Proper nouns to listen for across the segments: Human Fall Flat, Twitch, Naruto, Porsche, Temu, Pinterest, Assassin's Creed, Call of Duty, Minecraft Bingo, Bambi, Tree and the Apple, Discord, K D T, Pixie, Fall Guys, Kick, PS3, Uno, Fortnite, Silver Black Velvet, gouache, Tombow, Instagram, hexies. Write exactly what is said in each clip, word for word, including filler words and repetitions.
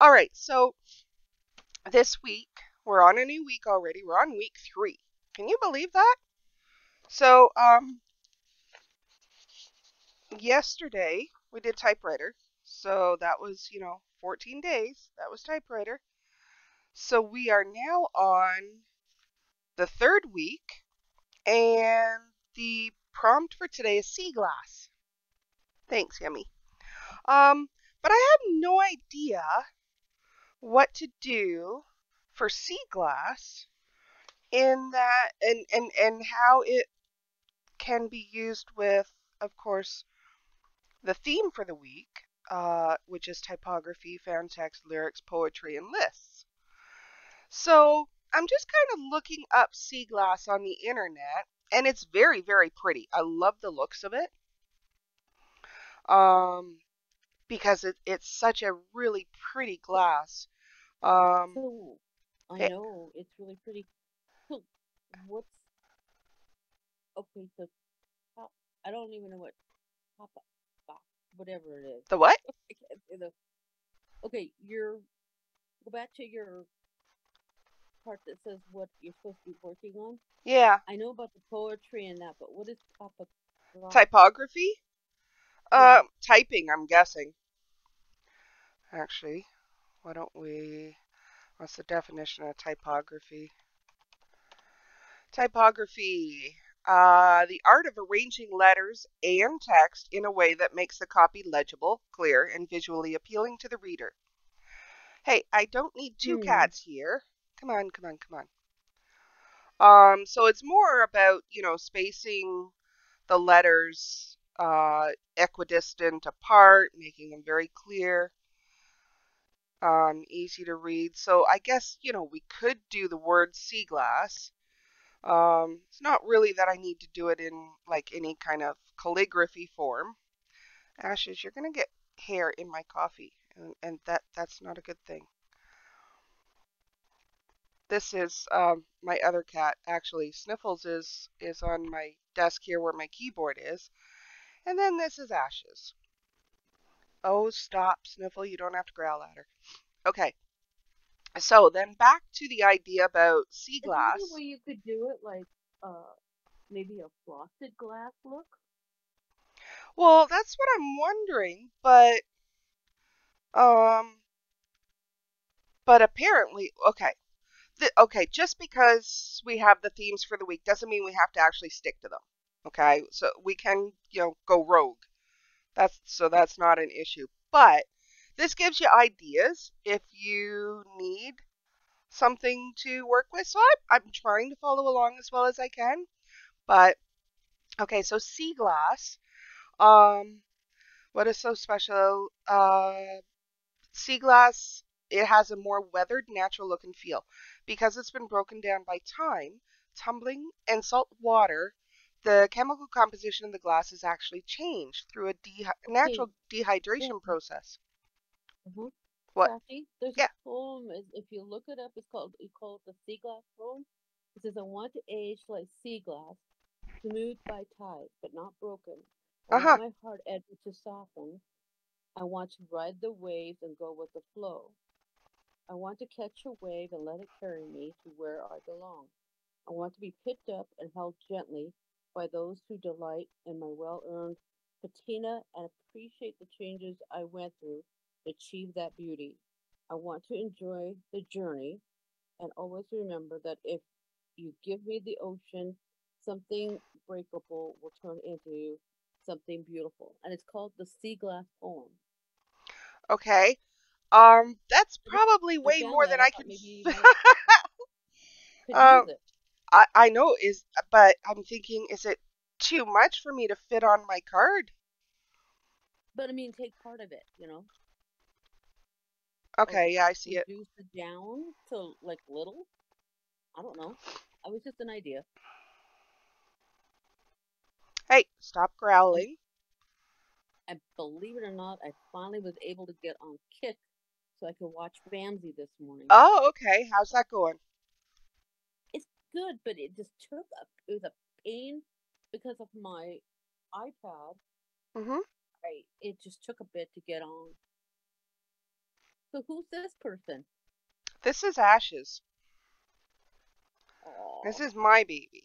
All right, so this week, we're on a new week already. We're on week three. Can you believe that? So, um, yesterday we did typewriter. So that was, you know, fourteen days. That was typewriter. So we are now on the third week. And the prompt for today is sea glass. Thanks, Yummy. Um, but I have no idea what to do for sea glass in that and, and, and how it can be used with, of course, the theme for the week, uh, which is typography, found text, lyrics, poetry, and lists. So I'm just kind of looking up sea glass on the internet, and it's very, very pretty. I love the looks of it. Um, because it, it's such a really pretty glass. Um, oh, I it, know it's really pretty. So what's okay? So top, I don't even know what pop up, whatever it is. The what? the, okay, your go back to your part that says what you're supposed to be working on. Yeah, I know about the poetry and that, but what is pop up? Typography. Uh, typing, I'm guessing. Actually, why don't we... What's the definition of typography? Typography. Uh, the art of arranging letters and text in a way that makes the copy legible, clear, and visually appealing to the reader. Hey, I don't need two hmm. cats here. Come on, come on, come on. Um, so it's more about, you know, spacing the letters... Uh, equidistant apart, making them very clear, um, easy to read. So I guess, you know, we could do the word sea glass. Um, it's not really that I need to do it in like any kind of calligraphy form. Ashes, you're going to get hair in my coffee, and, and that that's not a good thing. This is um, my other cat, actually. Sniffles is, is on my desk here where my keyboard is. And then this is Ashes. Oh, stop, Sniffle. You don't have to growl at her. Okay. So then back to the idea about sea glass. Is there a way you could do it like uh, maybe a frosted glass look? Well, that's what I'm wondering, but um, but apparently, okay, the, okay. Just because we have the themes for the week doesn't mean we have to actually stick to them. Okay, so we can, you know, go rogue. That's so that's not an issue. But this gives you ideas if you need something to work with. So I'm, I'm trying to follow along as well as I can. But, okay, so sea glass. Um, what is so special? Uh, sea glass, it has a more weathered, natural look and feel. Because it's been broken down by time, tumbling, and salt water, the chemical composition of the glass is actually changed through a de natural dehydration yeah. process. Mm-hmm. What? Kathy, there's yeah. a poem. If you look it up, it's called you call it the sea glass poem. It says, "I want to age like sea glass, smoothed by tide, but not broken. I uh-huh. want my heart edge to soften. I want to ride the waves and go with the flow. I want to catch a wave and let it carry me to where I belong. I want to be picked up and held gently by those who delight in my well-earned patina and appreciate the changes I went through to achieve that beauty. I want to enjoy the journey and always remember that if you give me the ocean, something breakable will turn into something beautiful." And it's called the Sea Glass Poem. Okay. Um, that's probably so way more than I, I could... could um, use it. I, I know is, but I'm thinking, is it too much for me to fit on my card? But I mean, take part of it, you know. Okay, like, yeah, I see it. Reduce it down to like little. I don't know. It was just an idea. Hey, stop growling! And believe it or not, I finally was able to get on Kick, so I could watch Bambi this morning. Oh, okay. How's that going? Good, but it just took a it was a pain because of my iPad. Mm-hmm. Right, it just took a bit to get on. So who's this person? This is Ashes. Aww. This is my baby.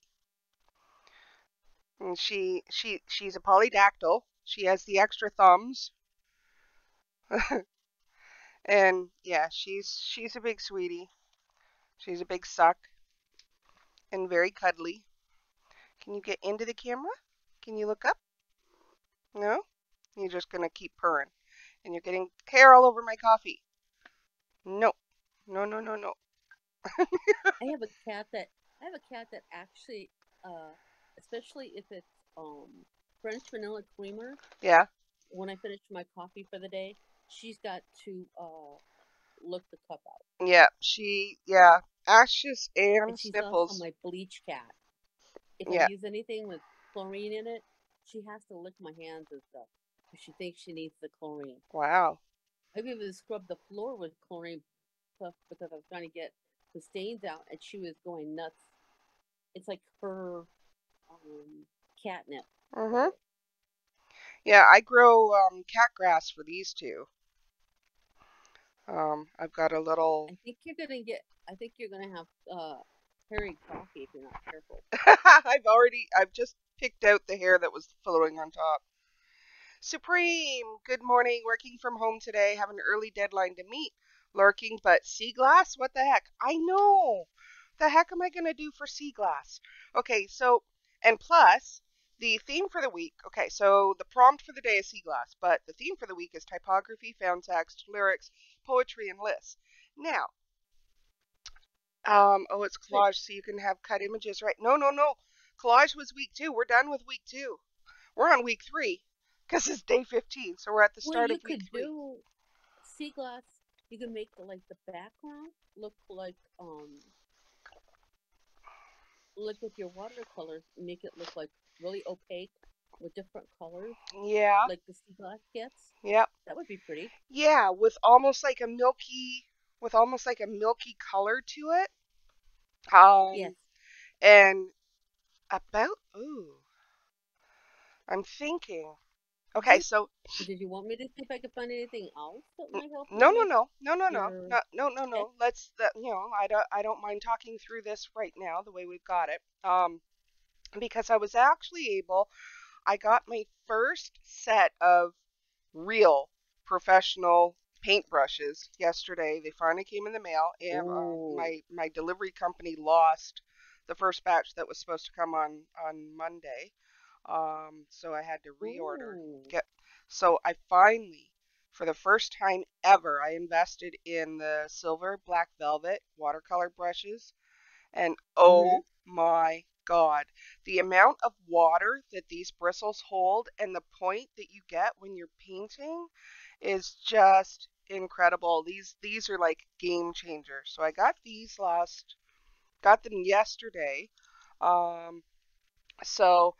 And she she she's a polydactyl. She has the extra thumbs. And yeah, she's she's a big sweetie. She's a big suck. And very cuddly. Can you get into the camera? Can you look up? No? You're just gonna keep purring. And you're getting hair all over my coffee. No. No, no, no, no. I have a cat that I have a cat that actually uh especially if it's um French vanilla creamer. Yeah. When I finish my coffee for the day, she's got to uh look the cup out. Yeah, she yeah. Ashes and, and she's Sniffles. Also my bleach cat. If yeah. I use anything with chlorine in it, she has to lick my hands and stuff. Because she thinks she needs the chlorine. Wow. I've even scrubbed the floor with chlorine stuff because I was trying to get the stains out and she was going nuts. It's like her um, catnip. Mm-hmm. Yeah, I grow um, cat grass for these two. Um, I've got a little... I think you're going to get... I think you're going to have uh, hairy coffee if you're not careful. I've already... I've just picked out the hair that was floating on top. Supreme! Good morning. Working from home today. Have an early deadline to meet. Lurking, but sea glass? What the heck? I know! The heck am I going to do for sea glass? Okay, so... And plus... The theme for the week, okay, so the prompt for the day is sea glass, but the theme for the week is typography, found text, lyrics, poetry, and lists. Now, um, oh, it's collage, so you can have cut images, right? No, no, no. Collage was week two. We're done with week two. We're on week three because it's day fifteen, so we're at the start well, of week three. You could do sea glass. You can make, like, the background look like, um, look with your watercolors, make it look like really opaque with different colors. Yeah. Like the sea glass gets. Yep. That would be pretty. Yeah, with almost like a milky, with almost like a milky color to it. Um, yes. And about, ooh, I'm thinking. Okay, did, so. Did you want me to see if I could find anything else that might help? No, no, no, no, no, no, no, no, no, no. Let's, the, you know, I don't, I don't mind talking through this right now the way we've got it. Um. Because I was actually able, I got my first set of real professional paintbrushes yesterday. They finally came in the mail, and uh, my my delivery company lost the first batch that was supposed to come on on Monday. Um, so I had to reorder. Ooh. Get so I finally, for the first time ever, I invested in the Silver Black Velvet watercolor brushes, and oh mm-hmm. my. God, the amount of water that these bristles hold and the point that you get when you're painting is just incredible. These these are like game changers. So I got these last, got them yesterday. Um, so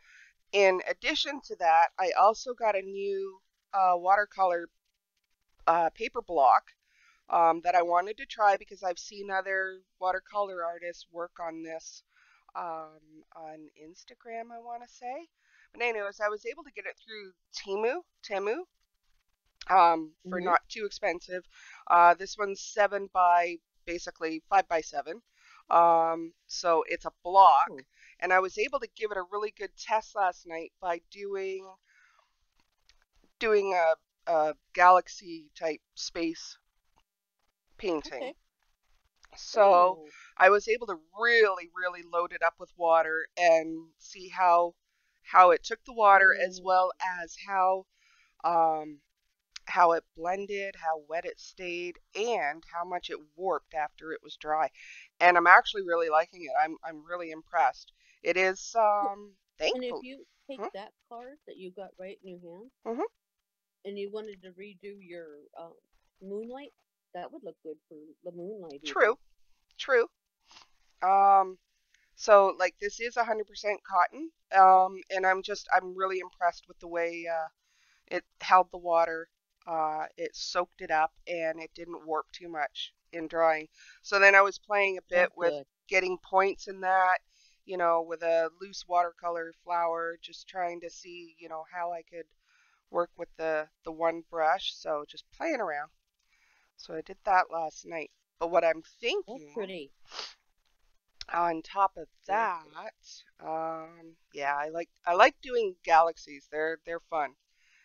in addition to that, I also got a new uh, watercolor uh, paper block um, that I wanted to try because I've seen other watercolor artists work on this. Um, on Instagram, I want to say, but anyways, I was able to get it through Temu, Temu, um, for mm-hmm. not too expensive. Uh, this one's seven by basically five by seven. Um, so it's a block, Ooh. And I was able to give it a really good test last night by doing doing a, a galaxy type space painting. Okay. So oh. I was able to really, really load it up with water and see how how it took the water mm. as well as how um, how it blended, how wet it stayed, and how much it warped after it was dry. And I'm actually really liking it. I'm I'm really impressed. It is um, thankful. And if you take hmm? that card that you got right in your hand, mm-hmm. and you wanted to redo your uh, moonlight. That would look good for the moonlight. True, true. Um, so like this is one hundred percent cotton, um, and I'm just I'm really impressed with the way uh, it held the water. Uh, it soaked it up, and it didn't warp too much in drying. So then I was playing a bit That's with good. Getting points in that, you know, with a loose watercolor flower, just trying to see, you know, how I could work with the the one brush. So just playing around. So I did that last night. But what I'm thinking pretty. on top of that, um, yeah, I like I like doing galaxies. They're they're fun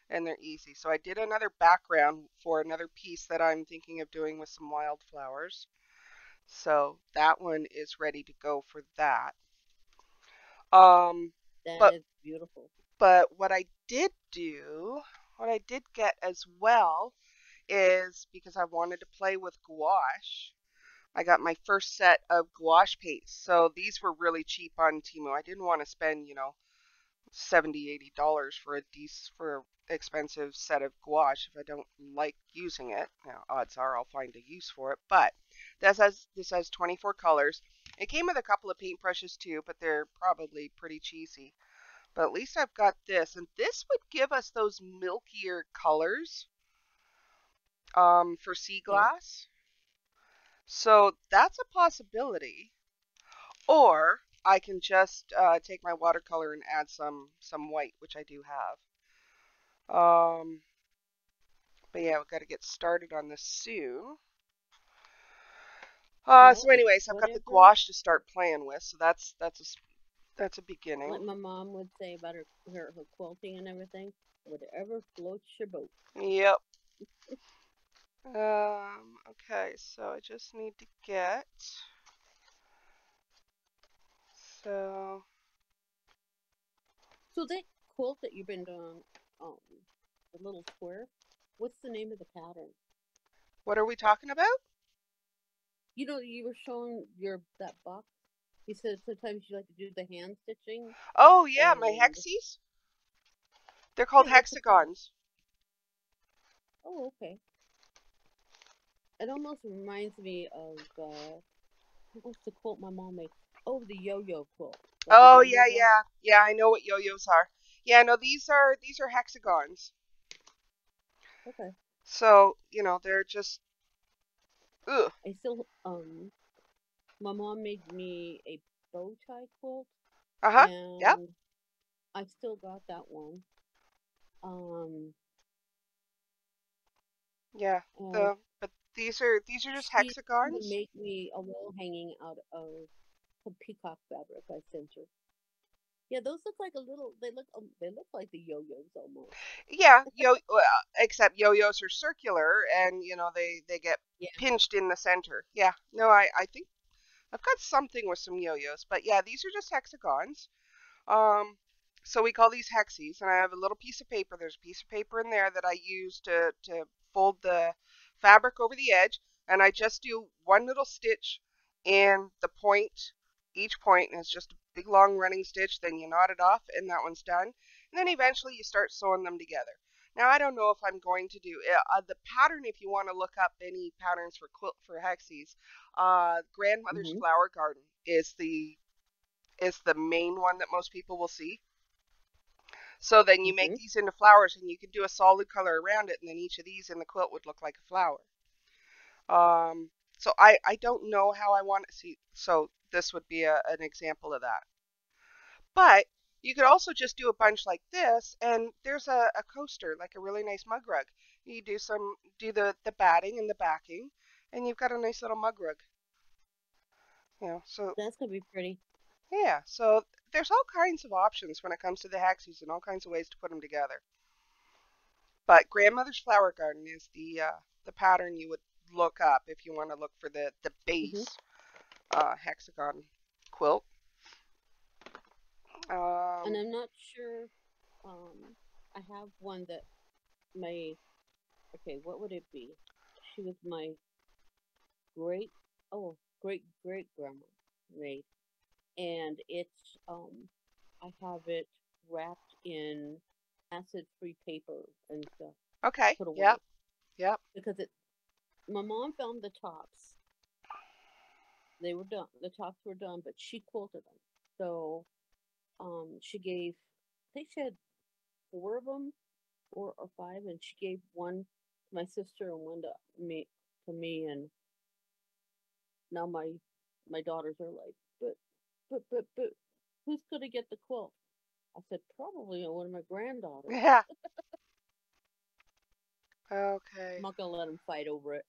and they're easy. So I did another background for another piece that I'm thinking of doing with some wildflowers. So that one is ready to go for that. Um, that but, is beautiful. But what I did do, what I did get as well, is because I wanted to play with gouache, I got my first set of gouache paints. So these were really cheap on Temu. I didn't want to spend, you know, seventy dollars, eighty dollars for a decent, for an expensive set of gouache if I don't like using it. Now, odds are I'll find a use for it. But this has, this has twenty-four colors. It came with a couple of paintbrushes too, but they're probably pretty cheesy. But at least I've got this. And this would give us those milkier colors um, for sea glass. So that's a possibility. Or I can just uh, take my watercolor and add some some white, which I do have. Um, but yeah, we've got to get started on this soon. Uh, so anyways, I've got the gouache to start playing with. So that's that's a that's a beginning. Like my mom would say about her her, her quilting and everything, whatever floats your boat. Yep. um. Okay. So I just need to get. So, so that quilt that you've been doing, um, the little square, what's the name of the pattern? What are we talking about? You know, you were showing your that box. You said sometimes you like to do the hand stitching. Oh yeah, my hexies. They're called yeah, hexagons. Oh okay. It almost reminds me of uh, what's the quilt my mom makes? Oh, the yo-yo quilt. Like oh yeah, yo-yo. yeah, yeah. I know what yo-yos are. Yeah, no, these are these are hexagons. Okay. So you know they're just. Ugh. I still um, my mom made me a bow tie quilt. Uh huh. Yeah. I still got that one. Um. Yeah. The but these are these are just hexagons. She made me a wall hanging out of. Some peacock fabric I sent you. Yeah, those look like a little. They look. Um, they look like the yo-yos almost. Yeah, yo. Well, except yo-yos are circular, and you know they they get yeah. pinched in the center. Yeah. No, I I think I've got something with some yo-yos, but yeah, these are just hexagons. Um, so we call these hexies, and I have a little piece of paper. There's a piece of paper in there that I use to to fold the fabric over the edge, and I just do one little stitch in the point. Each point is just a big long running stitch, then you knot it off and that one's done. And then eventually you start sewing them together. Now I don't know if I'm going to do uh, the pattern. If you want to look up any patterns for quilt for hexies, uh, Grandmother's mm-hmm. Flower Garden is the is the main one that most people will see. So then you mm-hmm. make these into flowers and you can do a solid color around it, and then each of these in the quilt would look like a flower. Um, so I, I don't know how I want to see. So this would be a, an example of that. But you could also just do a bunch like this, and there's a, a coaster, like a really nice mug rug. You do some, do the, the batting and the backing, and you've got a nice little mug rug. You know, so that's gonna be pretty. Yeah, so there's all kinds of options when it comes to the hexies and all kinds of ways to put them together. But Grandmother's Flower Garden is the uh, the pattern you would look up if you want to look for the the base. Mm-hmm. Uh, hexagon quilt. Um, and I'm not sure. Um, I have one that my okay. What would it be? She was my great oh great great grandma made, and it's um I have it wrapped in acid free paper and stuff. Okay. Put away. Yep. Yep. Because it, my mom found the tops. They were done. The tops were done, but she quilted them. So, um, she gave. I think she had four of them, four or five, and she gave one to my sister and one to me. To me, and now my my daughters are like, but, but, but, but, who's gonna get the quilt? I said probably one of my granddaughters. Yeah. Okay. I'm not gonna let them fight over it.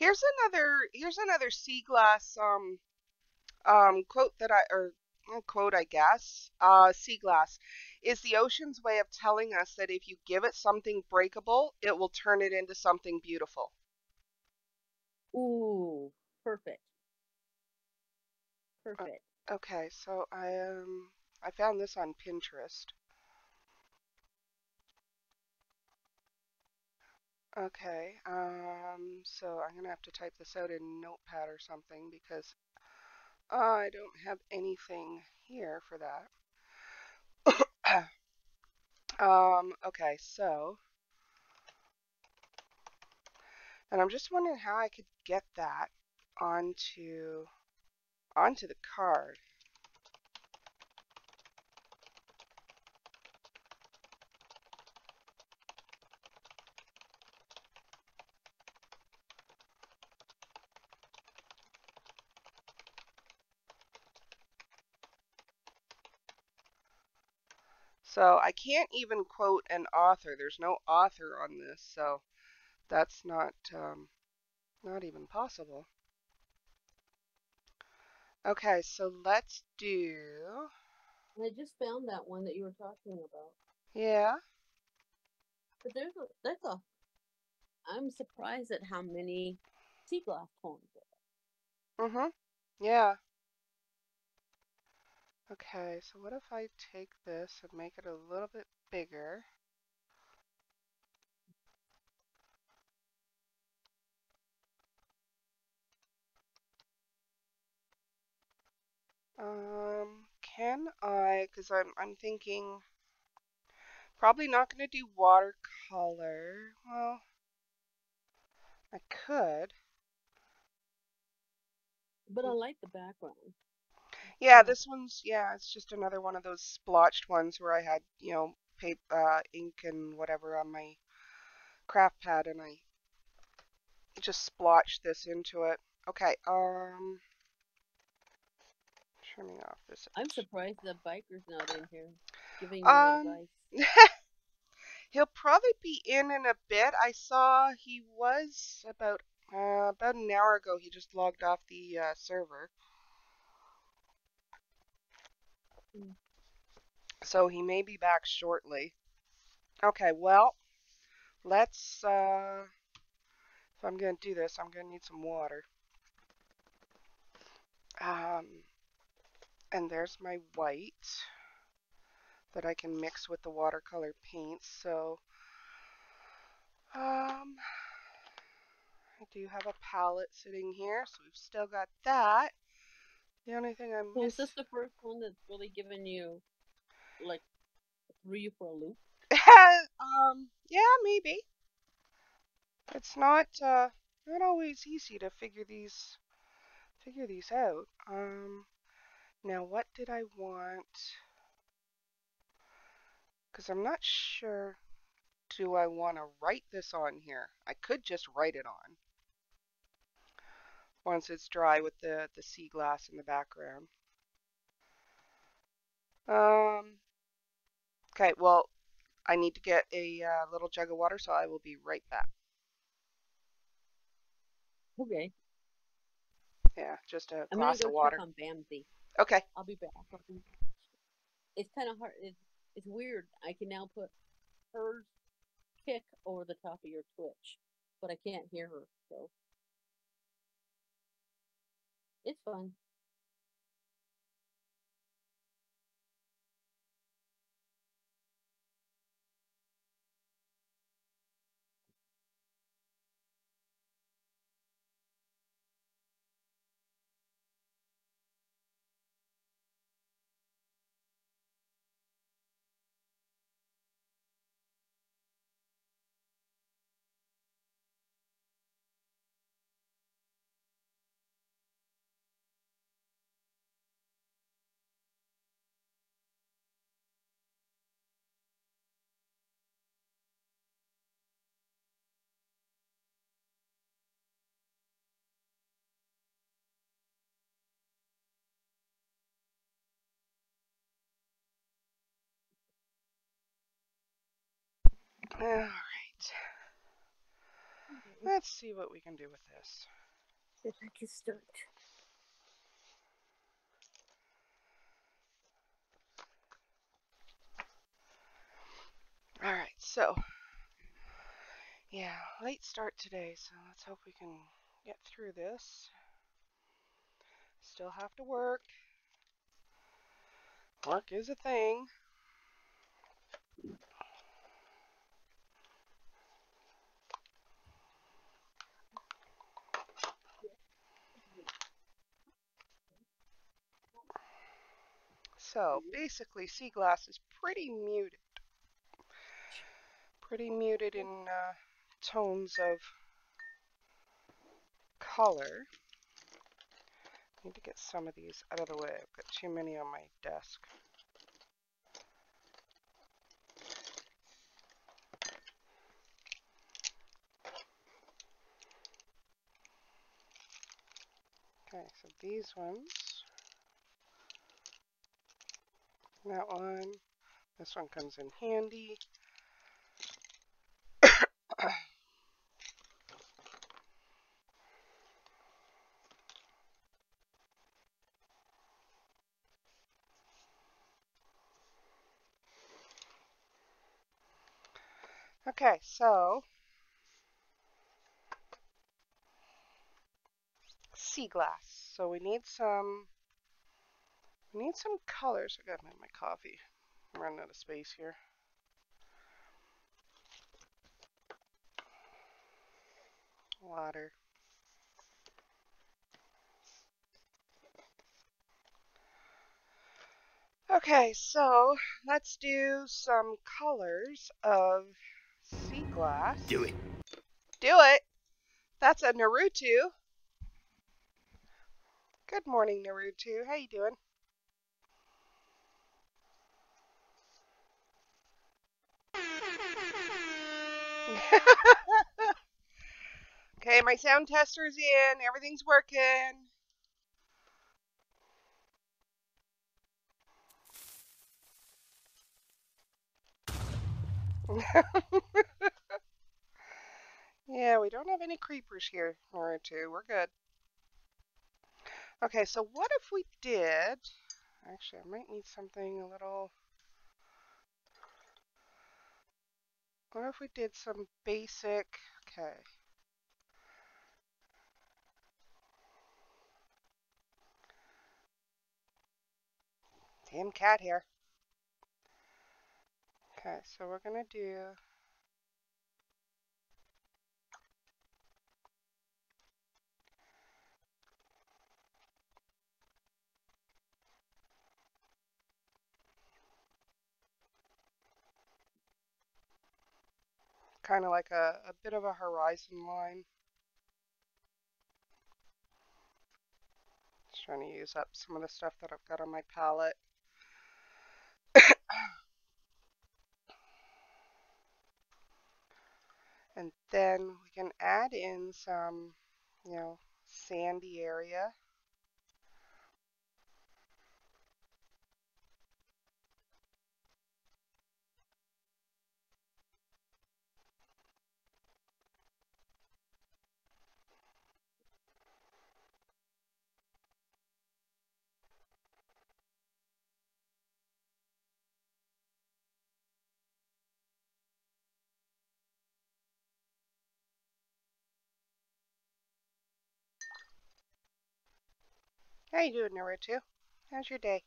Here's another, here's another sea glass, um, um, quote that I, or quote, I guess, uh, sea glass is the ocean's way of telling us that if you give it something breakable, it will turn it into something beautiful. Ooh, perfect. Perfect. Uh, okay, so I, um, I found this on Pinterest. Okay, um, so I'm going to have to type this out in Notepad or something because uh, I don't have anything here for that. um, okay, so, and I'm just wondering how I could get that onto, onto the card. So I can't even quote an author. There's no author on this, so that's not um, not even possible. Okay, so let's do. I just found that one that you were talking about. Yeah. But there's a, that's a. I'm surprised at how many sea glass poems there are. Mm-hmm. Yeah. Okay, so what if I take this and make it a little bit bigger? Um, can I, because I'm, I'm thinking, probably not going to do watercolor. Well, I could. But I like the background. Yeah, this one's, yeah, it's just another one of those splotched ones where I had, you know, paper, uh, ink and whatever on my craft pad, and I just splotched this into it. Okay, um, trimming off this. I'm surprised the biker's not in here giving um, me advice. He'll probably be in in a bit. I saw he was about, uh, about an hour ago, he just logged off the uh, server. So he may be back shortly. Okay, well, let's, uh, if I'm going to do this, I'm going to need some water. Um, and there's my white that I can mix with the watercolor paints. So, um, I do have a palette sitting here, so we've still got that. The only thing I'm so is this the first one that's really given you, like, threw you for a loop? um, yeah, maybe. It's not uh not always easy to figure these figure these out. Um, now what did I want? Because I'm not sure. Do I want to write this on here? I could just write it on. Once it's dry with the, the sea glass in the background. Um, okay, well, I need to get a uh, little jug of water, so I will be right back. Okay. Yeah, just a I'm glass gonna go of water. I'm going to check on Bambi. Okay. I'll be back. It's kind of hard. It's, it's weird. I can now put her kick over the top of your Twitch, but I can't hear her, so. It's fun. All right. Let's see what we can do with this. If I can start. All right, so yeah, late start today, so let's hope we can get through this. Still have to work. Work is a thing. So basically, Sea Glass is pretty muted. Pretty muted in uh, tones of color. Need to get some of these out of the way. I've got too many on my desk. Okay, so these ones. That one. This one comes in handy. Okay, so sea glass. So we need some we need some colors. I gotta make my coffee. I'm running out of space here. Water. Okay, so let's do some colors of sea glass. Do it. Do it. That's a Naruto. Good morning, Naruto. How you doing? Okay, my sound tester's in. Everything's working. Yeah, we don't have any creepers here, Naruto. We're good. Okay, so what if we did... Actually, I might need something a little... What if we did some basic... Okay. Damn cat hair. Okay, so we're gonna do kind of like a, a bit of a horizon line. Just trying to use up some of the stuff that I've got on my palette. And then we can add in some, you know, sandy area. How you doing, Naruto? How's your day?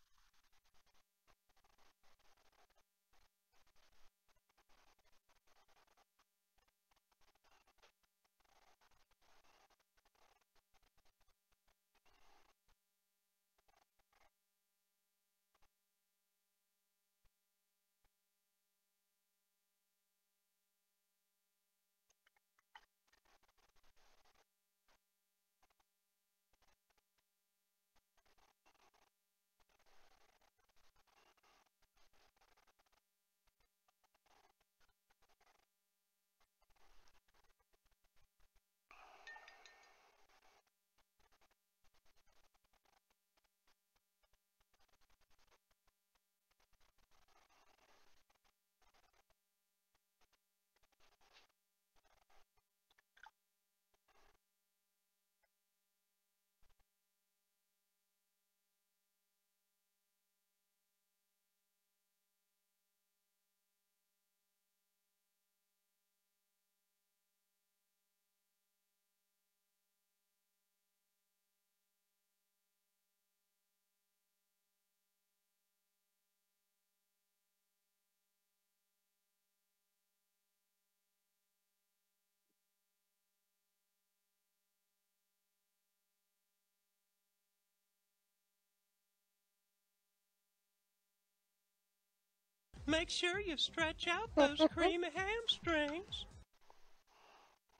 Make sure you stretch out those creamy hamstrings.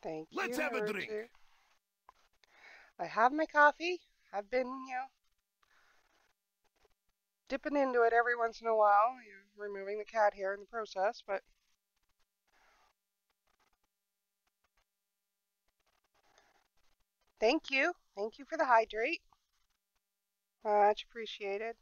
Thank you. Let's have a drink. I have my coffee. I've been, you know, dipping into it every once in a while, you know, removing the cat hair in the process, but thank you. Thank you for the hydrate. Much appreciated.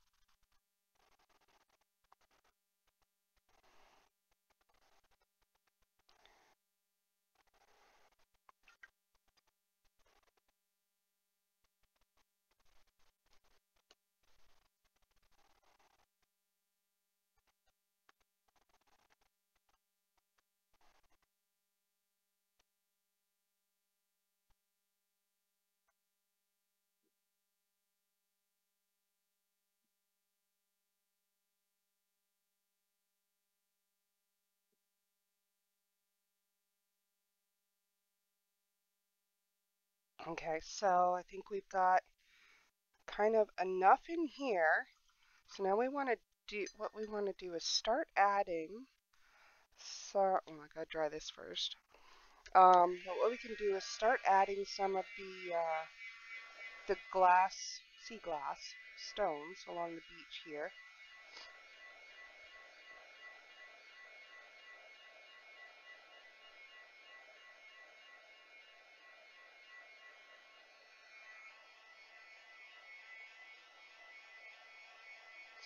Okay, so I think we've got kind of enough in here. So now we want to do, what we want to do is start adding. So, oh my God, dry this first. Um, but what we can do is start adding some of the, uh, the glass, sea glass stones along the beach here.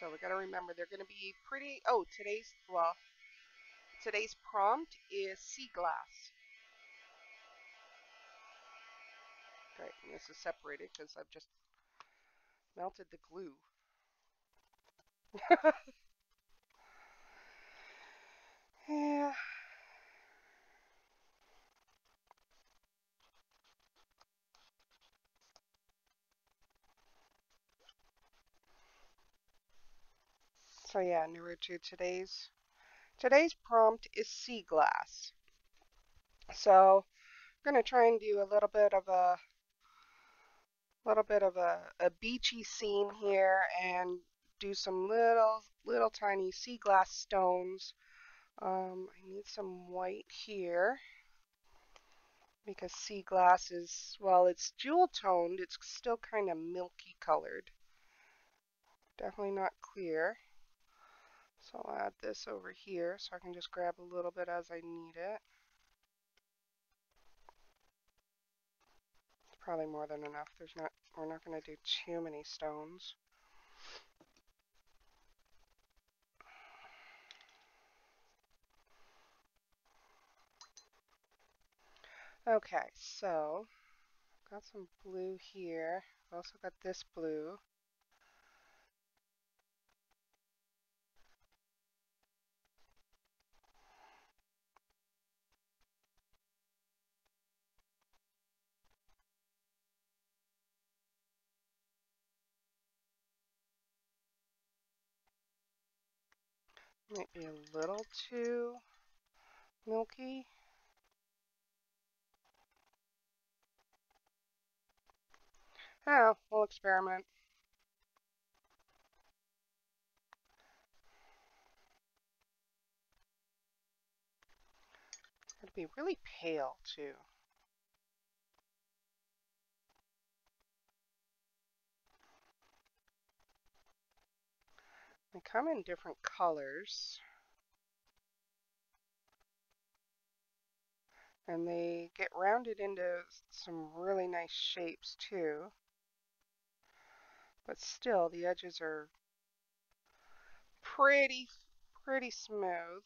So we got to remember they're going to be pretty, oh, today's, well, today's prompt is sea glass. Great, and this is separated because I've just melted the glue. Yeah. So yeah, Naruto, today's today's prompt is sea glass. So I'm gonna try and do a little bit of a little bit of a, a beachy scene here and do some little little tiny sea glass stones. Um, I need some white here because sea glass is, well, it's jewel toned, it's still kind of milky colored. Definitely not clear. So I'll add this over here so I can just grab a little bit as I need it. It's probably more than enough. There's not, we're not going to do too many stones. Okay, so I've got some blue here. I've also got this blue. Might be a little too milky. Oh, we'll experiment. It'd be really pale too. They come in different colors, and they get rounded into some really nice shapes too, but still the edges are pretty, pretty smooth.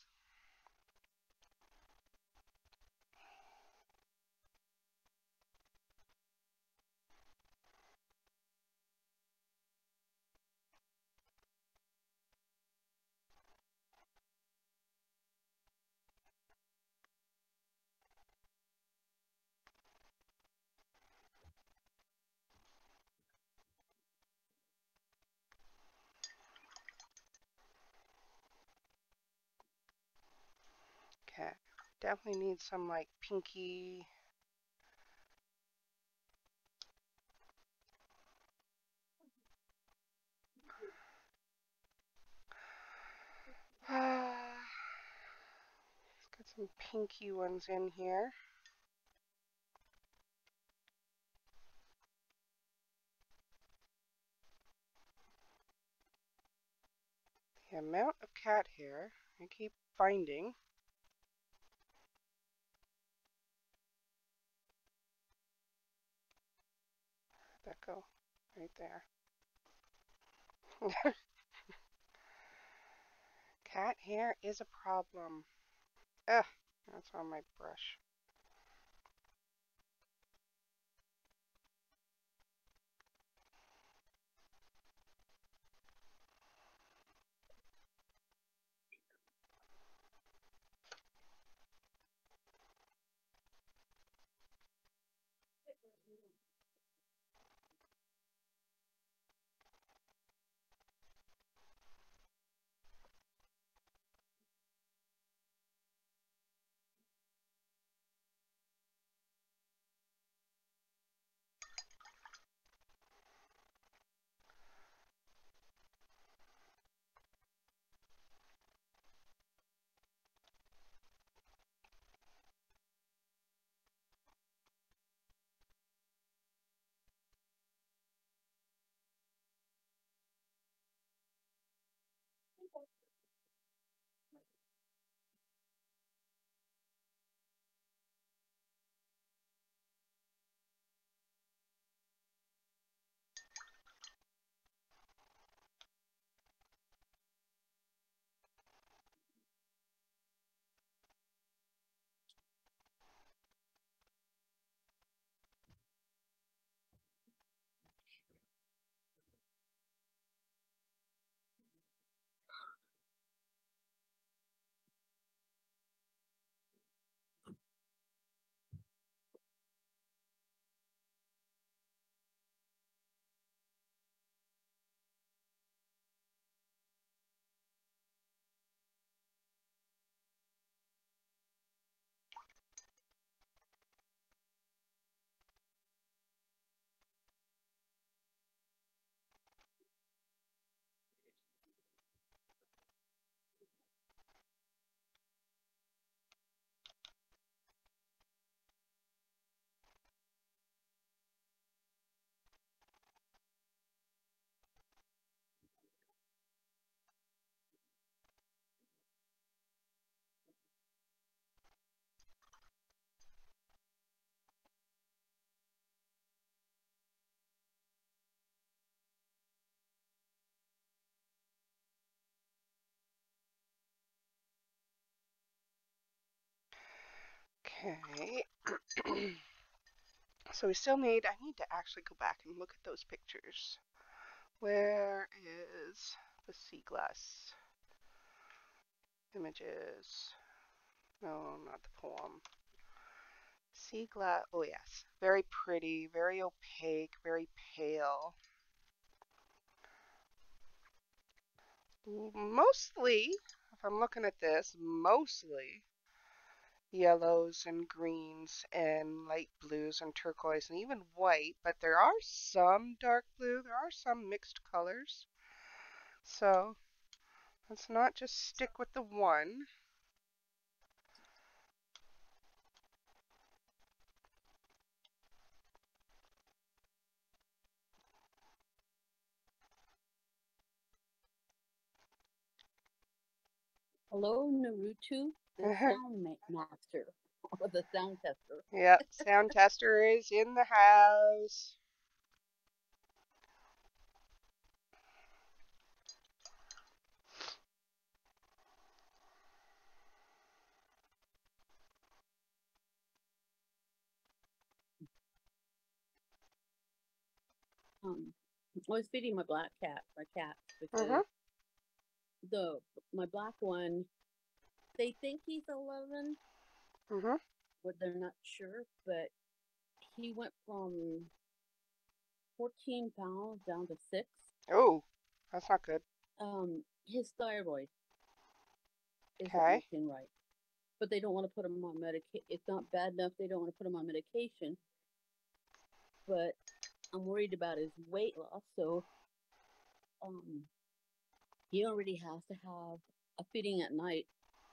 Definitely need some like pinky. some pinky ones in here. The amount of cat hair I keep finding. Where'd that go? Right there. Cat hair is a problem. Ugh, that's on my brush. Okay, so we still need, I need to actually go back and look at those pictures. Where is the sea glass? Images, no, not the poem. Sea glass, oh yes, very pretty, very opaque, very pale. Mostly, if I'm looking at this, mostly yellows and greens and light blues and turquoise and even white, but there are some dark blue, there are some mixed colors, so let's not just stick with the one. Hello, Naruto. The sound master or the sound tester. Yeah, sound tester is in the house. Um, I was feeding my black cat, my cat, because uh-huh. the my black one. They think he's eleven, mm-hmm. but they're not sure, but he went from fourteen pounds down to six. Oh, that's not good. Um, his thyroid isn't working right, but they don't want to put him on medication. It's not bad enough they don't want to put him on medication, but I'm worried about his weight loss, so um, he already has to have a feeding at night.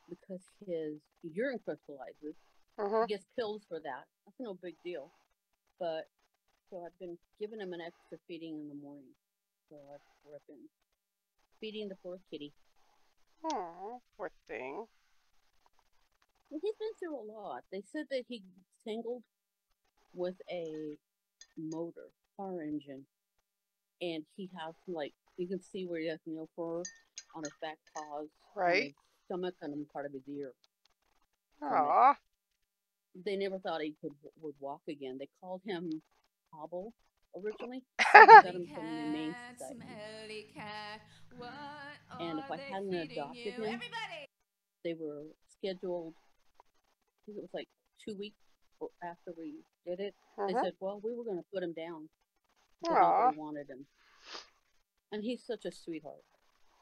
because his urine crystallizes. Uh-huh. He gets pills for that. That's no big deal. But, so I've been giving him an extra feeding in the morning. So I've, I've been feeding the poor kitty. Aw, poor thing. Well, he's been through a lot. They said that he tangled with a motor, car engine. And he has, like, you can see where he has no fur on his back paws. Right. Stomach and on part of his ear. Aww. They never thought he could would walk again. They called him Hobble originally. So got him from the main smelly cat. What and if I hadn't adopted you? Him, everybody! They were scheduled, I think it was like two weeks after we did it. Uh-huh. They said, well, we were going to put him down. Aww. They wanted him. And he's such a sweetheart.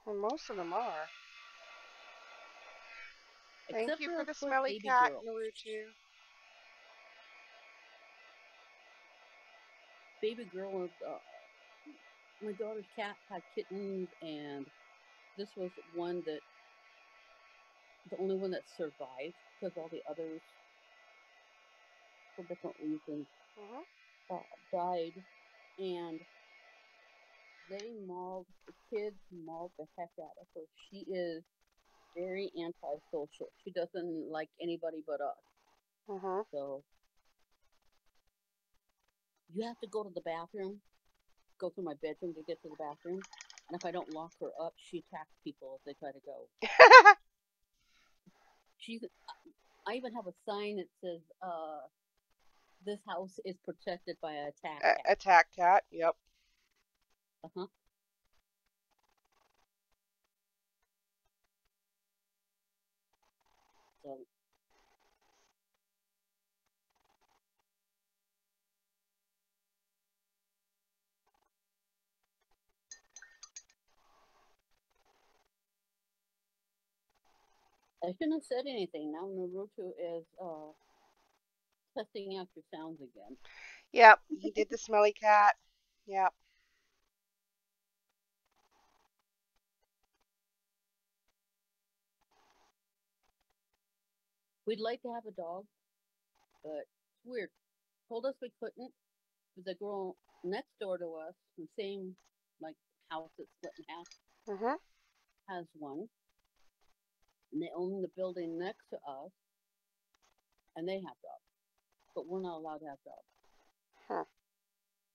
Well, most of them are. Except Thank you for, for the smelly cat, Naruto. Baby girl was, uh, my daughter's cat had kittens, and this was one that, the only one that survived, because all the others, for different reasons, uh-huh. uh, died, and they mauled, the kids mauled the heck out of her. She is very antisocial. She doesn't like anybody but us. Uh-huh. So, you have to go to the bathroom, go through my bedroom to get to the bathroom, and if I don't lock her up, she attacks people if they try to go. She's, I even have a sign that says, uh, this house is protected by an attack cat. A attack cat, yep. Uh-huh. So, I shouldn't have said anything. Now Naruto is uh, testing out your sounds again. Yep, he did the smelly cat. Yep. We'd like to have a dog, but it's weird. Told us we couldn't. The girl next door to us, the same like house that's split in half, uh-huh. has one. And they own the building next to us, and they have dogs, but we're not allowed to have dogs. Huh.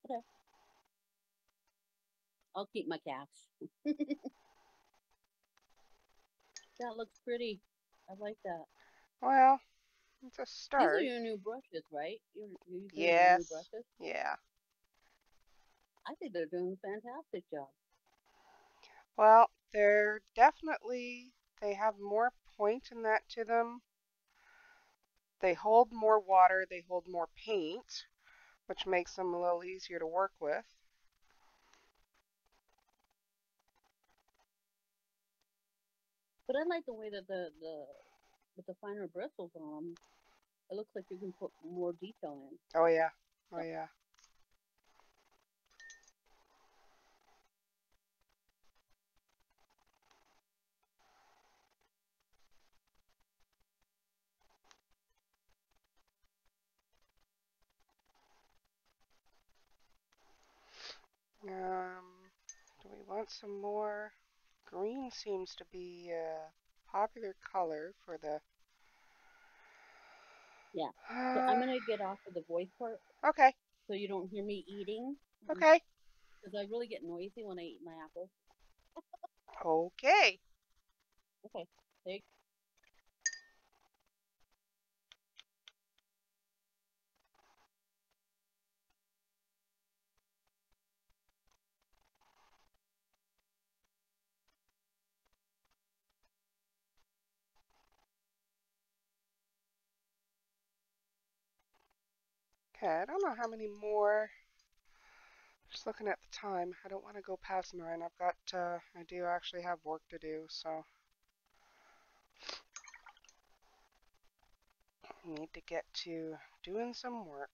Okay. I'll keep my cats. That looks pretty. I like that. Well, it's a start. These are your new brushes, right? You're, you're using yes. Your new brushes? Yeah. I think they're doing a fantastic job. Well, they're definitely... They have more point in that to them. They hold more water. They hold more paint, which makes them a little easier to work with. But I like the way that the, the with the finer bristles on them, it looks like you can put more detail in. Oh, yeah. Oh, yeah. Um, do we want some more? Green seems to be a popular color for the... Yeah, uh, so I'm going to get off of the voice part. Okay. So you don't hear me eating. Okay. Because I really get noisy when I eat my apples. Okay. Okay. There you go. Okay, I don't know how many more. Just looking at the time. I don't want to go past nine. I've got, uh, I do actually have work to do, so. I need to get to doing some work.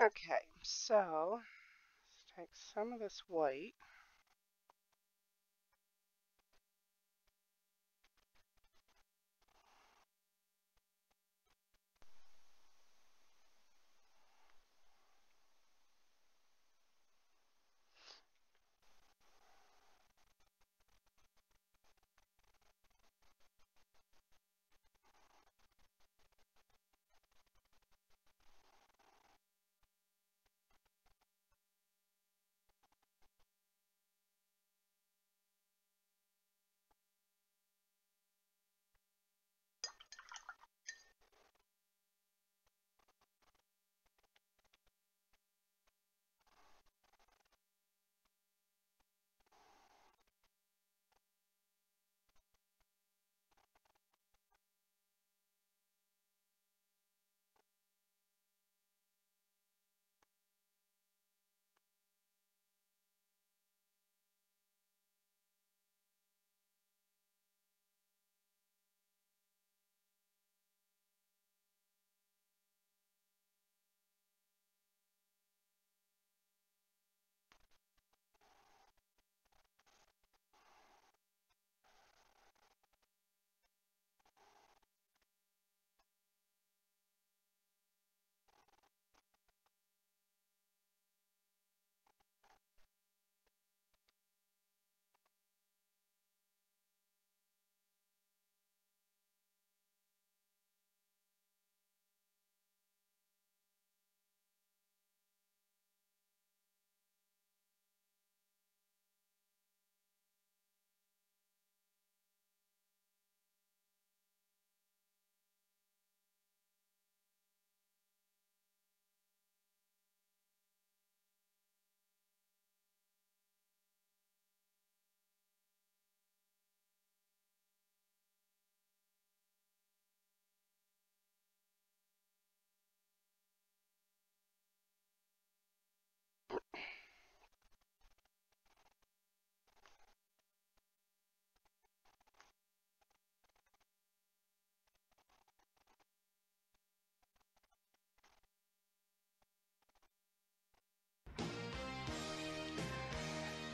Okay, so let's take some of this white.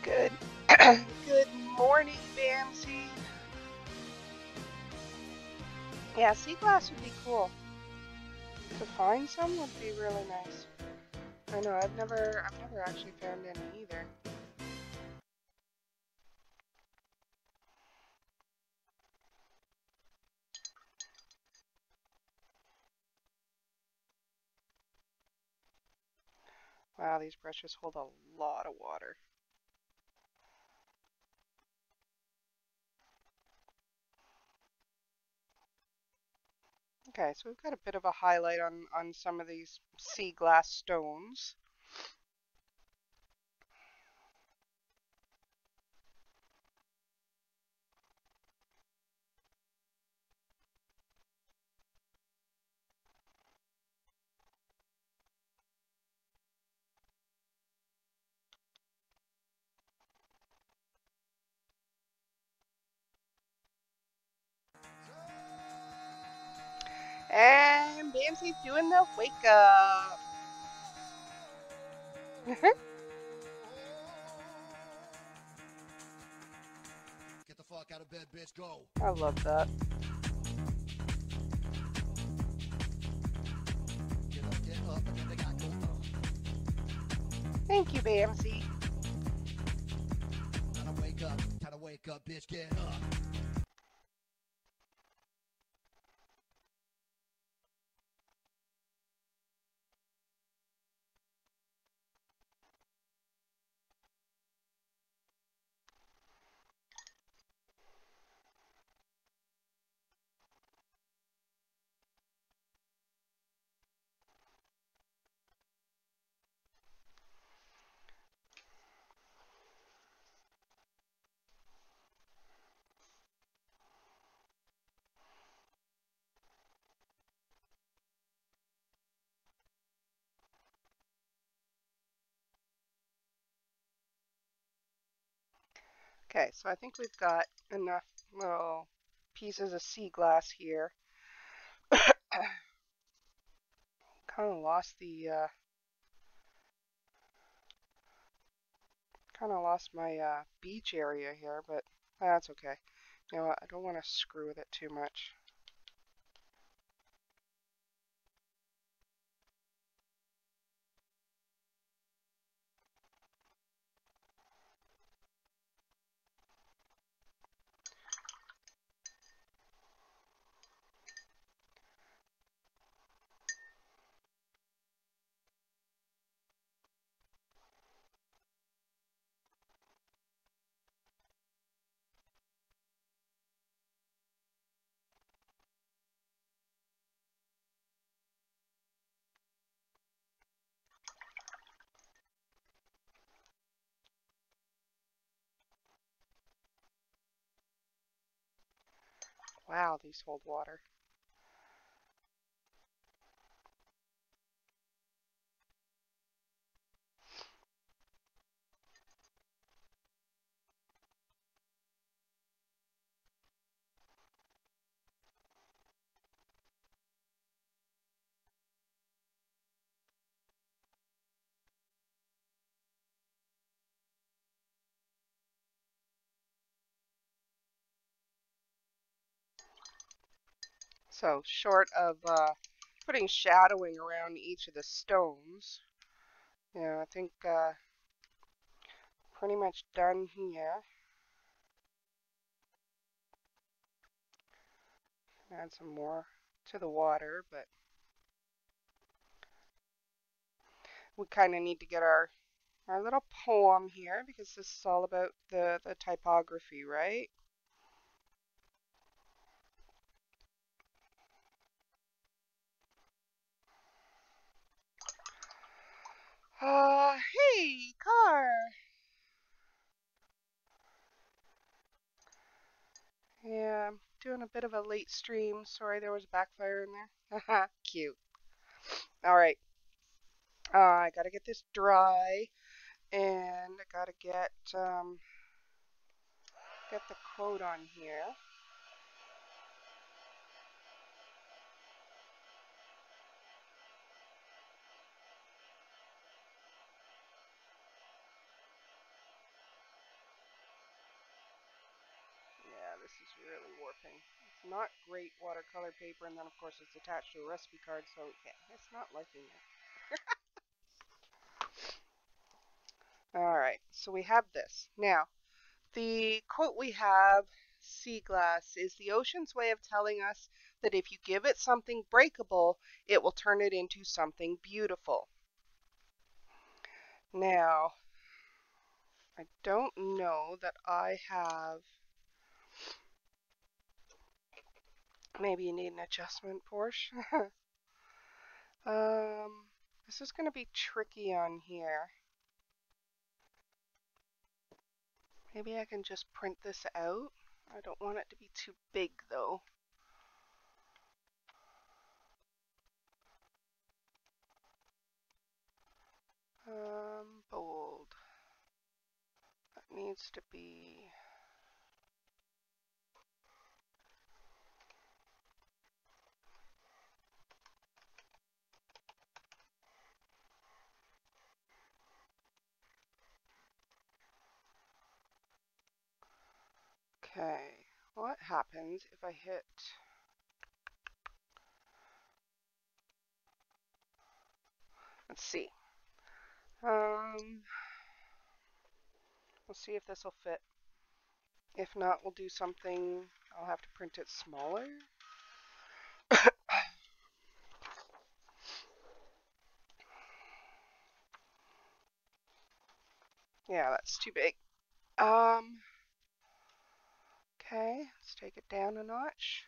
Good, good morning, Bambi. Yeah, sea glass would be cool. To find some would be really nice. I know I've never, I've never actually found any either. Wow, these brushes hold a lot of water. Okay, so we've got a bit of a highlight on, on some of these sea glass stones. And Bamsi's doing the wake up. Get the fuck out of bed, bitch. Go. I love that. Get up, get up, and then they got go. Thank you, Bamsi. Gotta wake up. Gotta wake up, bitch. Get up. Okay, so I think we've got enough little pieces of sea glass here. Kind of lost the uh, kind of lost my uh, beach area here, but that's okay. You know what? I don't want to screw with it too much. Wow, these hold water. So, short of uh, putting shadowing around each of the stones, you know, I think uh, pretty much done here. Add some more to the water, but we kind of need to get our, our little poem here, because this is all about the, the typography, right? Uh, hey, car! Yeah, I'm doing a bit of a late stream. Sorry there was a backfire in there. Haha, cute. Alright. Uh, I gotta get this dry. And I gotta get, um, get the quote on here. Not great watercolor paper, and then of course it's attached to a recipe card, so yeah, it's not liking it. Alright, so we have this. Now, the quote we have, sea glass, is the ocean's way of telling us that if you give it something breakable, it will turn it into something beautiful. Now, I don't know that I have... Maybe you need an adjustment, Porsche. um, this is going to be tricky on here. Maybe I can just print this out. I don't want it to be too big, though. Um, bold. That needs to be... Okay, what happens if I hit let's see um we'll see if this will fit. If not, we'll do something. I'll have to print it smaller. Yeah, that's too big. um Okay, let's take it down a notch.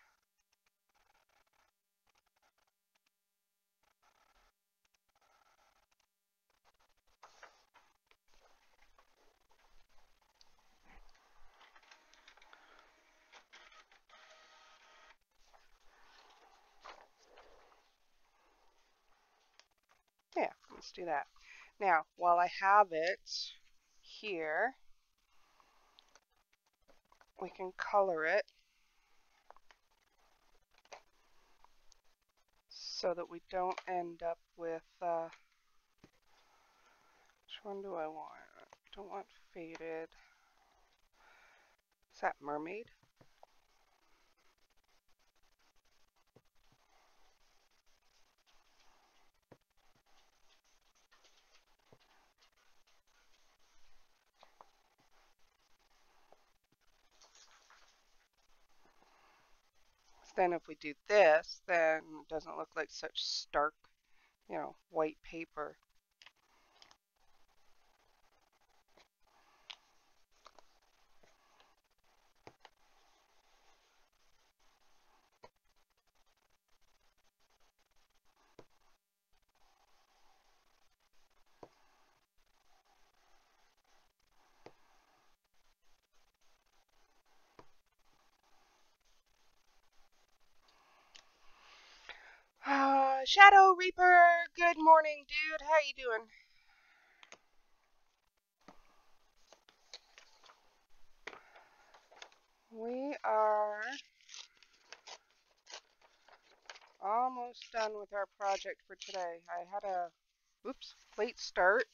Yeah, let's do that. Now, while I have it here, we can color it so that we don't end up with, uh, which one do I want? I don't want faded. Is that mermaid? Then if we do this, then it doesn't look like such stark, you know, white paper. Shadow Reaper, good morning, dude. How you doing? We are almost done with our project for today. I had a, oops, late start.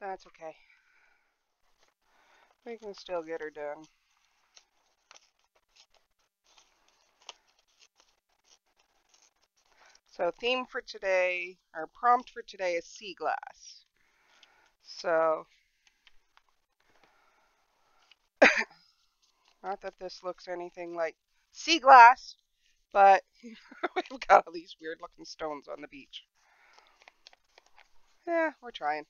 That's okay. We can still get her done. So theme for today, or prompt for today, is sea glass. So, not that this looks anything like sea glass, but we've got all these weird looking stones on the beach. Yeah, we're trying.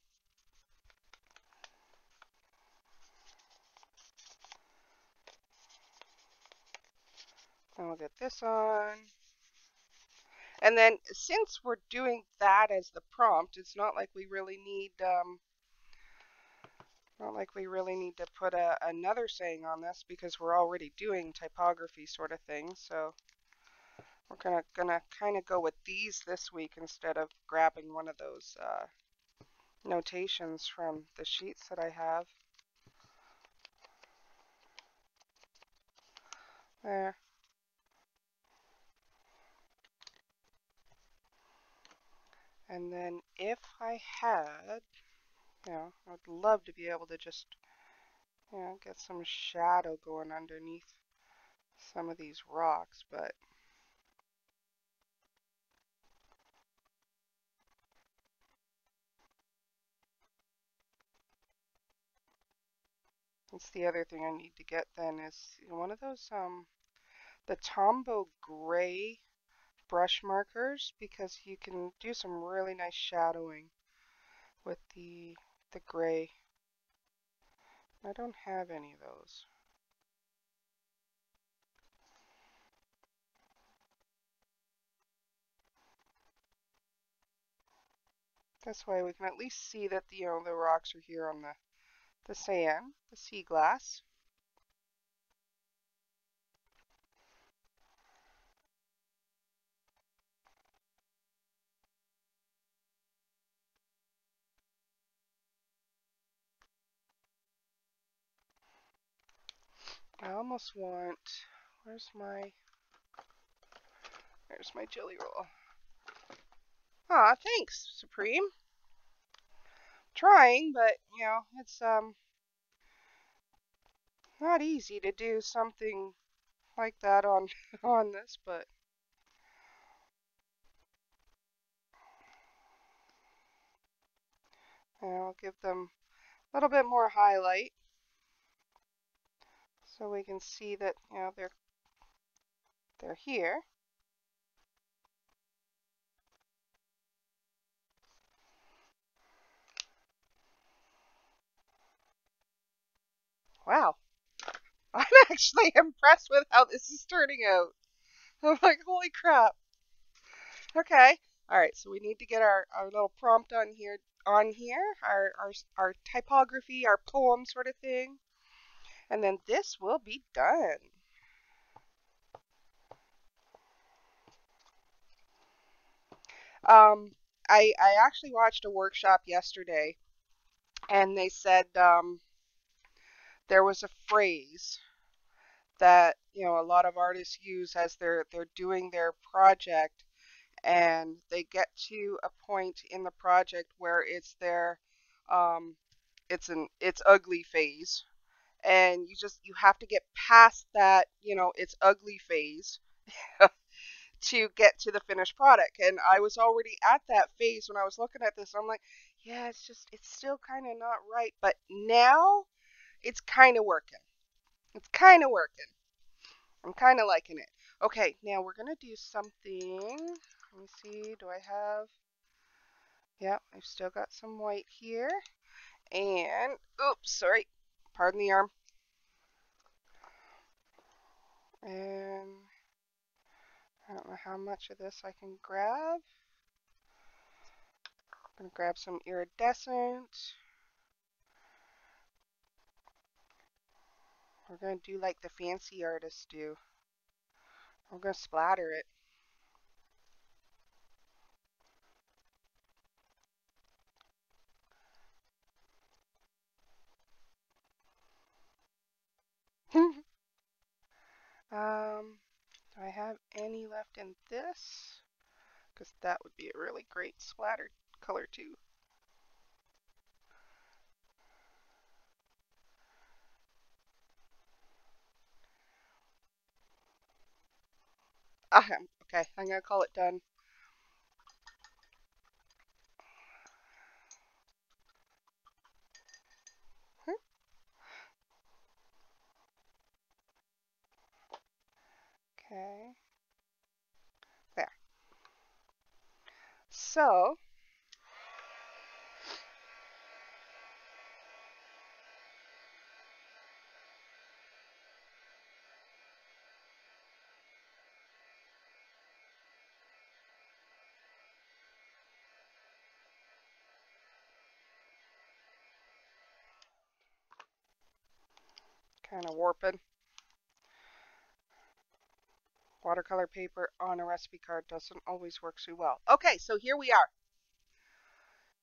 And we'll get this on. And then since we're doing that as the prompt, it's not like we really need, um, not like we really need to put a, another saying on this, because we're already doing typography sort of thing. So we're gonna gonna kind of go with these this week instead of grabbing one of those uh, notations from the sheets that I have. There. And then if I had, you know, I would love to be able to just, you know, get some shadow going underneath some of these rocks, but that's the other thing I need to get then is one of those, um, the Tombow Gray brush markers, because you can do some really nice shadowing with the the gray. I don't have any of those. This way we can at least see that the, you know, the rocks are here on the the sand, the sea glass. I almost want, where's my, where's my jelly roll? Ah, thanks, Supreme. Trying, but, you know, it's um not easy to do something like that on on this, but I'll give them a little bit more highlight. So we can see that, you know, they're they're here. Wow, I'm actually impressed with how this is turning out. I'm like, holy crap. Okay, all right. So we need to get our our little prompt on here, on here, our our our typography, our poem sort of thing. And then this will be done. Um, I, I actually watched a workshop yesterday, and they said um, there was a phrase that, you know, a lot of artists use as they're, they're doing their project, and they get to a point in the project where it's their um it's an it's ugly phase, and you just you have to get past that, you know, it's ugly phase to get to the finished product. And I was already at that phase when I was looking at this. I'm like, yeah, it's just it's still kind of not right, but now it's kind of working. It's kind of working. I'm kind of liking it. Okay, now we're going to do something. Let me see. Do I have... Yeah, I've still got some white here. And... Oops, sorry. Pardon the arm. And... I don't know how much of this I can grab. I'm going to grab some iridescent. We're going to do like the fancy artists do. We're going to splatter it. um, do I have any left in this? Because that would be a really great splatter color too. Ah, okay, I'm going to call it done. Hmm. Okay. There. So, kind of warping. Watercolor paper on a recipe card doesn't always work so well. Okay, so here we are.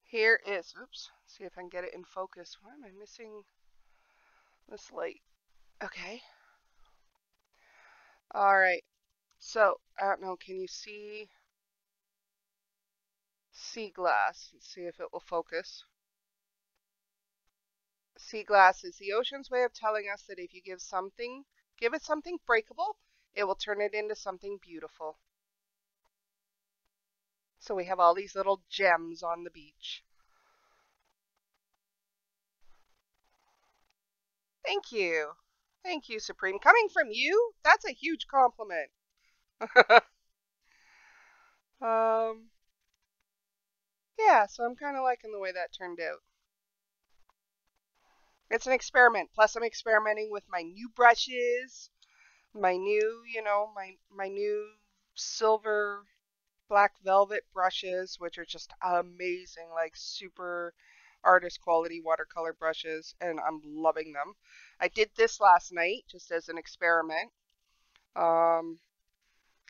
Here is, oops, see if I can get it in focus. Why am I missing this light? Okay. All right. So, I don't know, can you see sea glass? Let's see if it will focus. Sea glass is the ocean's way of telling us that if you give something, give it something breakable, it will turn it into something beautiful. So we have all these little gems on the beach. Thank you. Thank you, Supreme. Coming from you, that's a huge compliment. um, yeah, so I'm kind of liking the way that turned out. It's an experiment. Plus, I'm experimenting with my new brushes, my new, you know, my my new Silver Black Velvet brushes, which are just amazing, like super artist quality watercolor brushes, and I'm loving them. I did this last night just as an experiment. Um,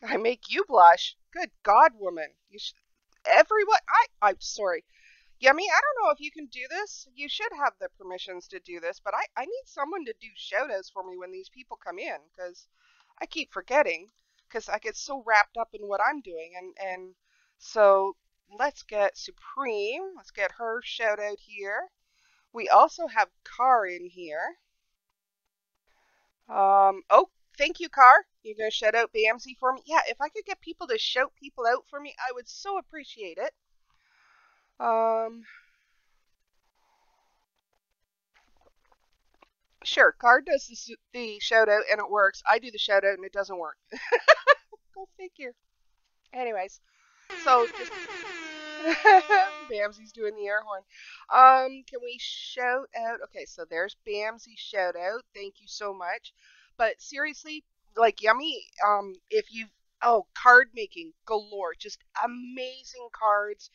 I make you blush. Good God, woman! You should. Everyone, I I'm sorry. Yummy, I don't know if you can do this. You should have the permissions to do this, but I, I need someone to do shout-outs for me when these people come in, because I keep forgetting, because I get so wrapped up in what I'm doing. And, and so let's get Supreme. Let's get her shout-out here. We also have Car in here. Um, oh, thank you, Car. You're going to shout out Bamsi for me? Yeah, if I could get people to shout people out for me, I would so appreciate it. Um, sure, Card does the, the shout out and it works. I do the shout out and it doesn't work. Go figure. Anyways, so just Bamsi's doing the air horn. Um, can we shout out? Okay, so there's Bamsi's shout out. Thank you so much. But seriously, like Yummy, um, if you, oh, card making galore, just amazing cards.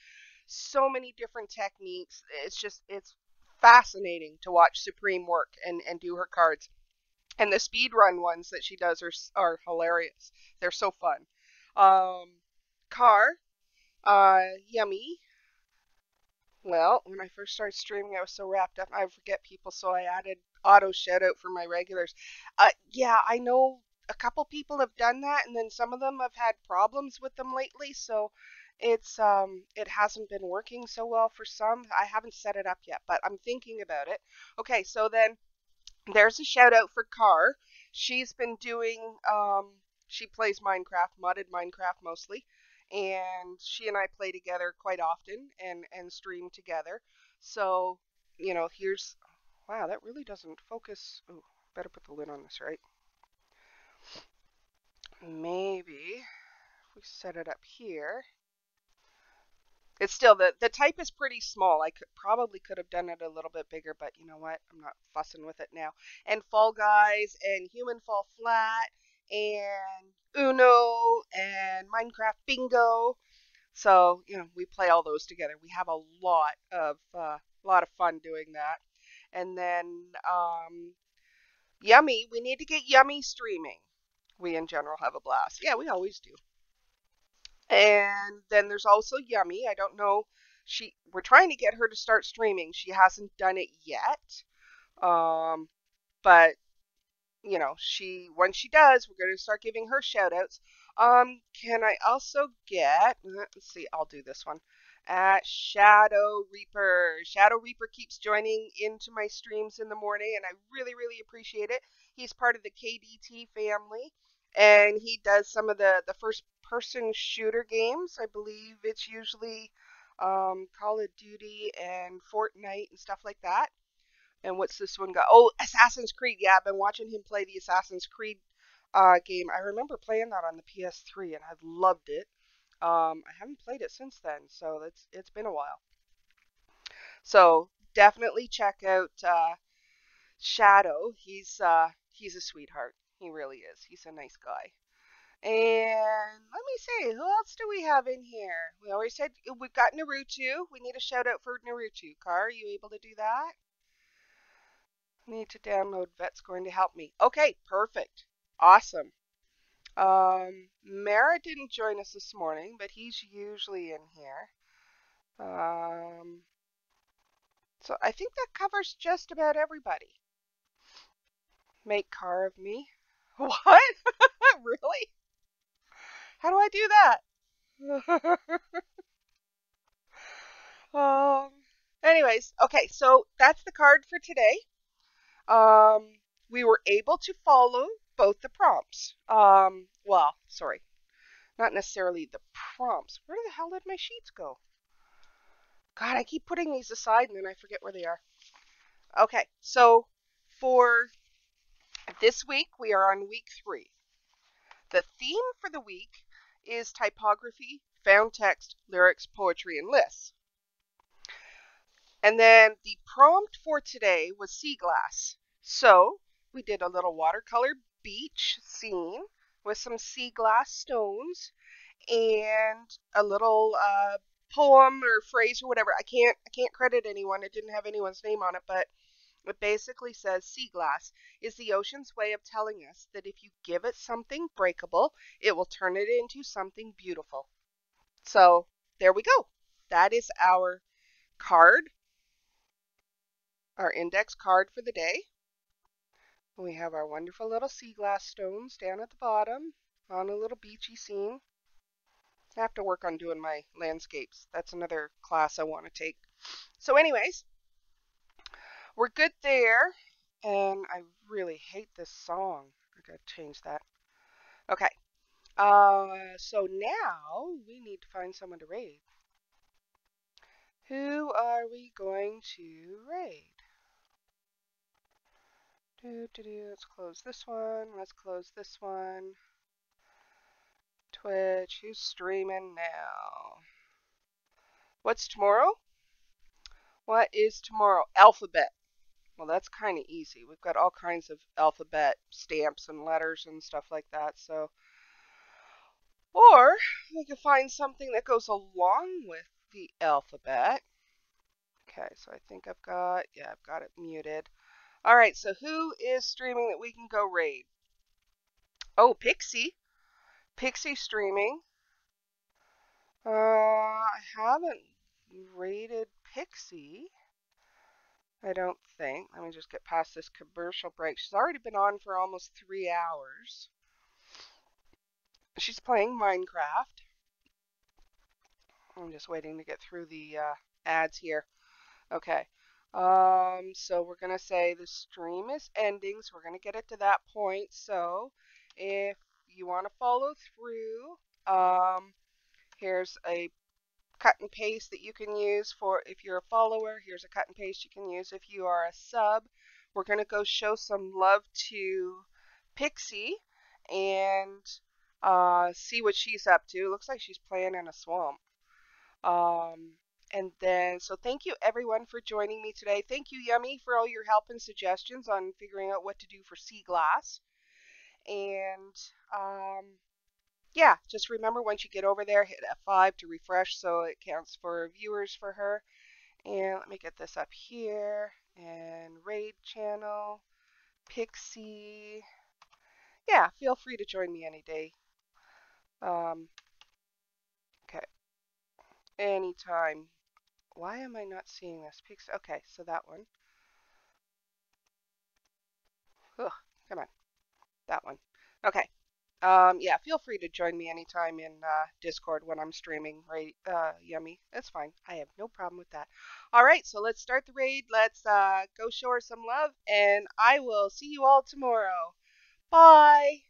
So many different techniques. It's just, it's fascinating to watch Supreme work and, and do her cards. And the speedrun ones that she does are, are hilarious. They're so fun. Um, Car, uh, Yummy. Well, when I first started streaming, I was so wrapped up. I forget people, so I added auto shout out for my regulars. Uh, yeah, I know a couple people have done that, and then some of them have had problems with them lately, so it's um it hasn't been working so well for some. I haven't set it up yet, but I'm thinking about it. Okay, so then there's a shout out for Car. She's been doing um she plays Minecraft, modded Minecraft mostly, and she and I play together quite often and and stream together. So, you know, here's wow, that really doesn't focus. Ooh, better put the lid on this, right? Maybe if we set it up here. It's still, the, the type is pretty small. I could, probably could have done it a little bit bigger, but you know what? I'm not fussing with it now. And Fall Guys, and Human Fall Flat, and Uno, and Minecraft Bingo. So, you know, we play all those together. We have a lot of, uh, lot of fun doing that. And then, um, Yummy, we need to get Yummy streaming. We, in general, have a blast. Yeah, we always do. And then there's also Yummy. I don't know. She, we're trying to get her to start streaming. She hasn't done it yet. Um, but, you know, she, when she does, we're going to start giving her shout outs. Um, can I also get, let's see, I'll do this one. At Shadow Reaper. Shadow Reaper keeps joining into my streams in the morning, and I really, really appreciate it. He's part of the K D T family, and he does some of the, the first person shooter games. I believe it's usually um, Call of Duty and Fortnite and stuff like that. And what's this one got? Oh, Assassin's Creed. Yeah, I've been watching him play the Assassin's Creed uh, game. I remember playing that on the P S three, and I've loved it. Um, I haven't played it since then, so it's, it's been a while. So definitely check out uh, Shadow. He's uh, he's a sweetheart. He really is. He's a nice guy. And let me see, who else do we have in here? We always said we've got Naruto. We need a shout out for Naruto. Car, are you able to do that? Need to download Vet's going to help me. Okay, perfect. Awesome. Um, Mara didn't join us this morning, but he's usually in here. Um, so I think that covers just about everybody. Make Car of me. What? Really? How do I do that? um, anyways, okay, so that's the card for today. Um, we were able to follow both the prompts. Um, well, sorry, not necessarily the prompts. Where the hell did my sheets go? God, I keep putting these aside and then I forget where they are. Okay, so for this week, we are on week three. The theme for the week is typography, found text, lyrics, poetry, and lists. And then the prompt for today was sea glass. So we did a little watercolor beach scene with some sea glass stones and a little uh, poem or phrase or whatever. I can't I can't credit anyone. It didn't have anyone's name on it, but it basically says sea glass is the ocean's way of telling us that if you give it something breakable, it will turn it into something beautiful. So there we go. That is our card, our index card for the day. We have our wonderful little sea glass stones down at the bottom on a little beachy scene. I have to work on doing my landscapes. That's another class I want to take. So anyways, we're good there. And I really hate this song. I gotta change that. Okay. Uh, so now we need to find someone to raid. Who are we going to raid? Let's close this one. Let's close this one. Twitch, who's streaming now? What's tomorrow? What is tomorrow? Alphabet. Well, that's kind of easy. We've got all kinds of alphabet stamps and letters and stuff like that. So, or we can find something that goes along with the alphabet. Okay, so I think I've got, yeah, I've got it muted. All right, so who is streaming that we can go raid? Oh, Pixie. Pixie streaming. Uh, I haven't raided Pixie, I don't think. Let me just get past this commercial break. She's already been on for almost three hours. she's playing Minecraft. I'm just waiting to get through the uh, ads here. Okay. Um, so we're going to say the stream is ending, so we're going to get it to that point. So if you want to follow through, um, here's a cut and paste that you can use for if you're a follower. Here's a cut and paste you can use if you are a sub. We're going to go show some love to Pixie and uh, see what she's up to. It looks like she's playing in a swamp. Um, and then, so thank you everyone for joining me today. Thank you, Yummy, for all your help and suggestions on figuring out what to do for sea glass. And, um, yeah, just remember once you get over there, hit F five to refresh so it counts for viewers for her. And let me get this up here. And Raid channel, Pixie. Yeah, feel free to join me any day. Um, okay. Anytime. Why am I not seeing this? Pixie. Okay, so that one. Ugh, come on. That one. Okay. Um, yeah, feel free to join me anytime in uh, Discord when I'm streaming, right? Uh, yummy. That's fine. I have no problem with that. All right, so let's start the raid. Let's uh, go show her some love, and I will see you all tomorrow. Bye!